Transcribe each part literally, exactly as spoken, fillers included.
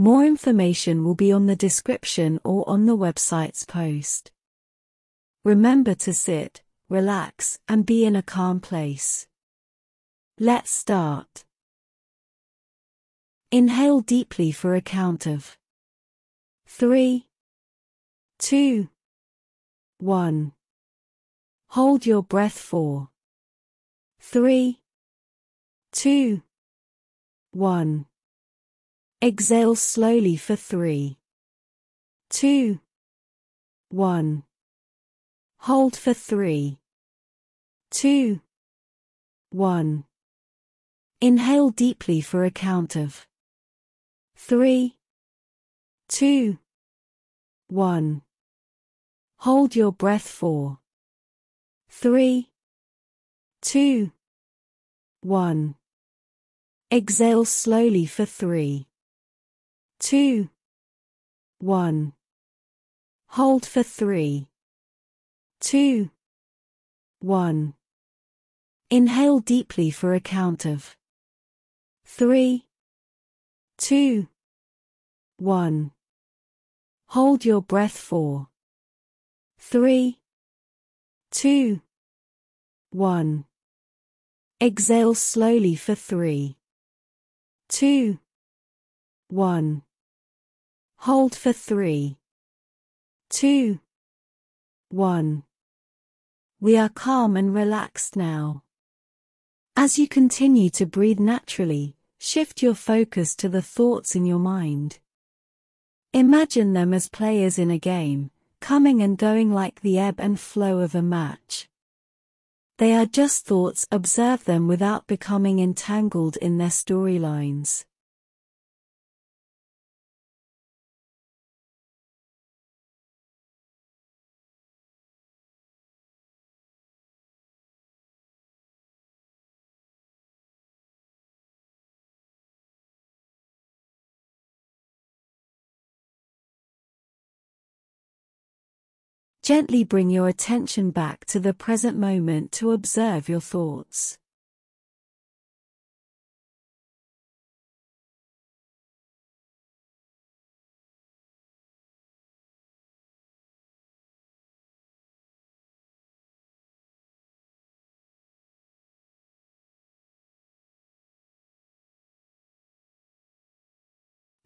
More information will be on the description or on the website's post. Remember to sit, relax, and be in a calm place. Let's start. Inhale deeply for a count of three, two, one. Hold your breath for three, two, one. Exhale slowly for three, two, one. Hold for three, two, one. Inhale deeply for a count of three, two, one. Hold your breath for three, two, one. Exhale slowly for three, two, one. Hold for three, two, one. Inhale deeply for a count of three, two, one. Hold your breath for three, two, one. Exhale slowly for three, two, one. Hold for three, two, one. We are calm and relaxed now. As you continue to breathe naturally, shift your focus to the thoughts in your mind. Imagine them as players in a game, coming and going like the ebb and flow of a match. They are just thoughts. Observe them without becoming entangled in their storylines. Gently bring your attention back to the present moment to observe your thoughts.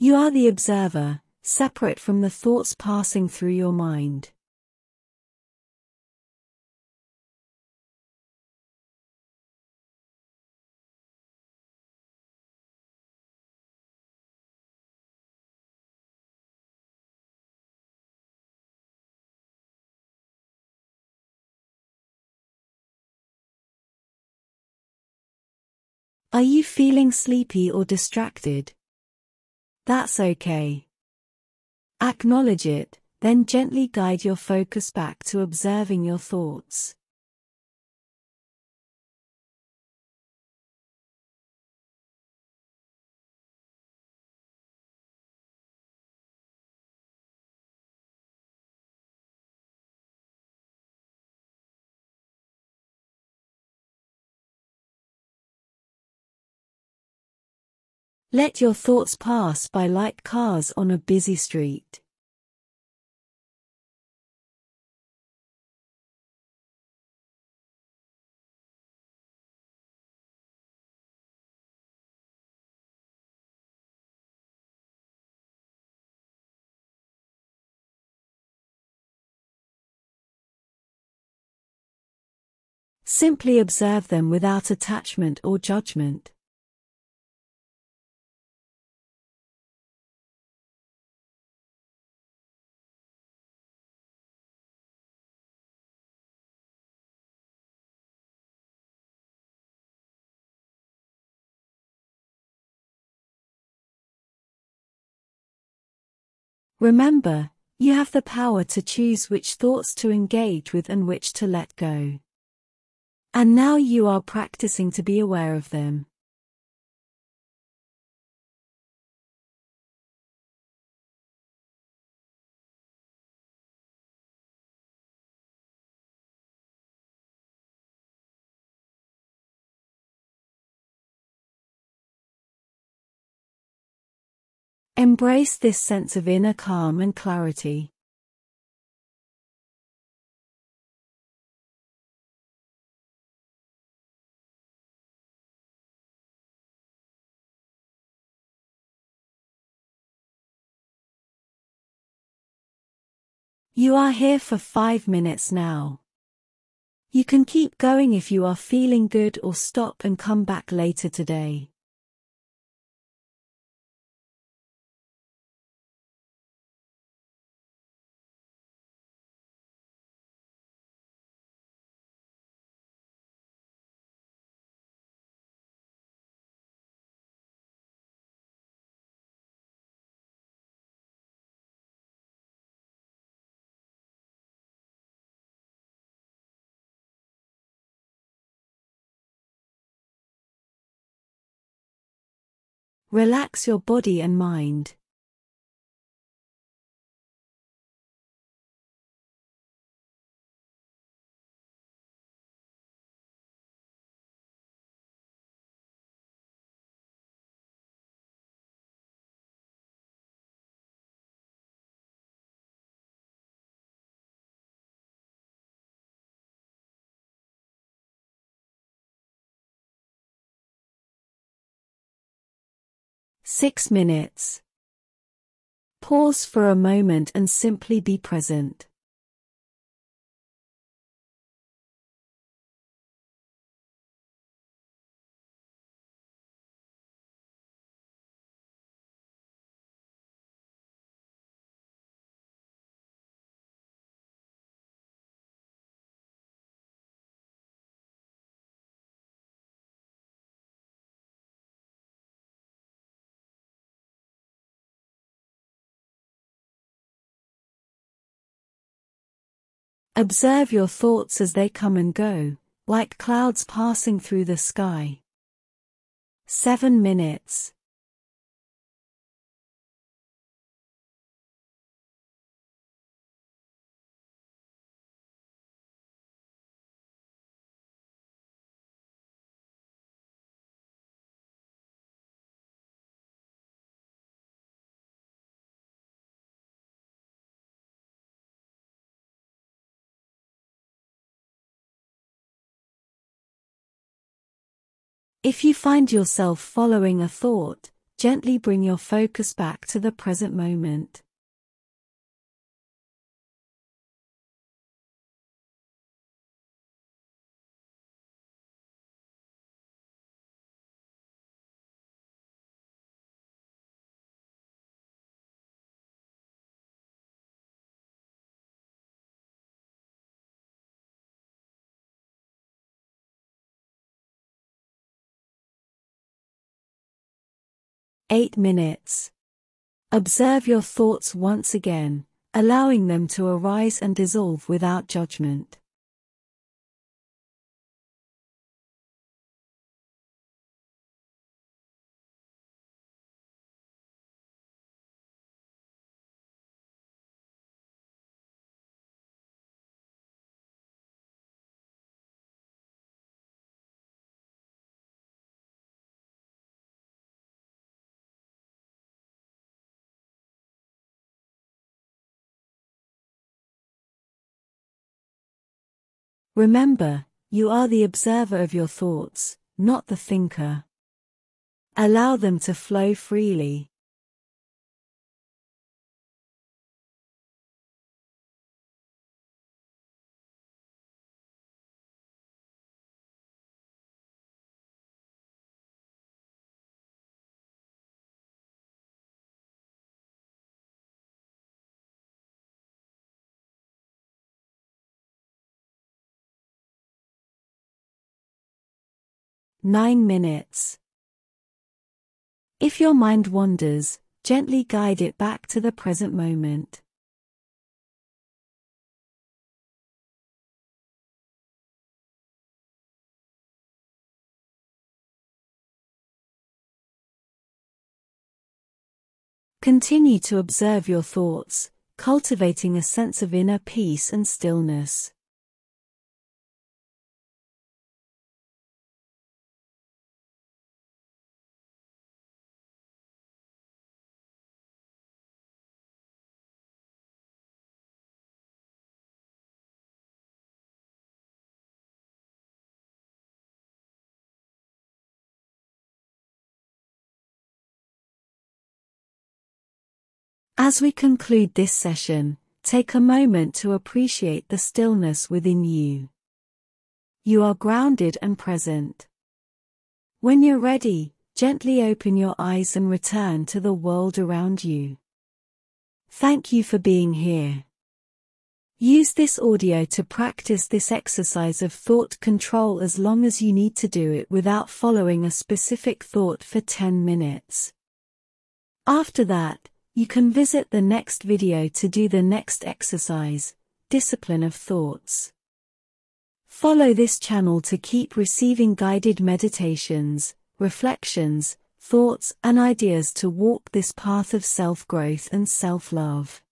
You are the observer, separate from the thoughts passing through your mind. Are you feeling sleepy or distracted? That's okay. Acknowledge it, then gently guide your focus back to observing your thoughts. Let your thoughts pass by like cars on a busy street. Simply observe them without attachment or judgment. Remember, you have the power to choose which thoughts to engage with and which to let go. And now you are practicing to be aware of them. Embrace this sense of inner calm and clarity. You are here for five minutes now. You can keep going if you are feeling good, or stop and come back later today. Relax your body and mind. Six minutes. Pause for a moment and simply be present. Observe your thoughts as they come and go, like clouds passing through the sky. Seven minutes. If you find yourself following a thought, gently bring your focus back to the present moment. Eight minutes. Observe your thoughts once again, allowing them to arise and dissolve without judgment. Remember, you are the observer of your thoughts, not the thinker. Allow them to flow freely. Nine minutes. If your mind wanders, gently guide it back to the present moment. Continue to observe your thoughts, cultivating a sense of inner peace and stillness. As we conclude this session, take a moment to appreciate the stillness within you. You are grounded and present. When you're ready, gently open your eyes and return to the world around you. Thank you for being here. Use this audio to practice this exercise of thought control as long as you need to do it without following a specific thought for ten minutes. After that, you can visit the next video to do the next exercise, Discipline of Thoughts. Follow this channel to keep receiving guided meditations, reflections, thoughts and ideas to walk this path of self-growth and self-love.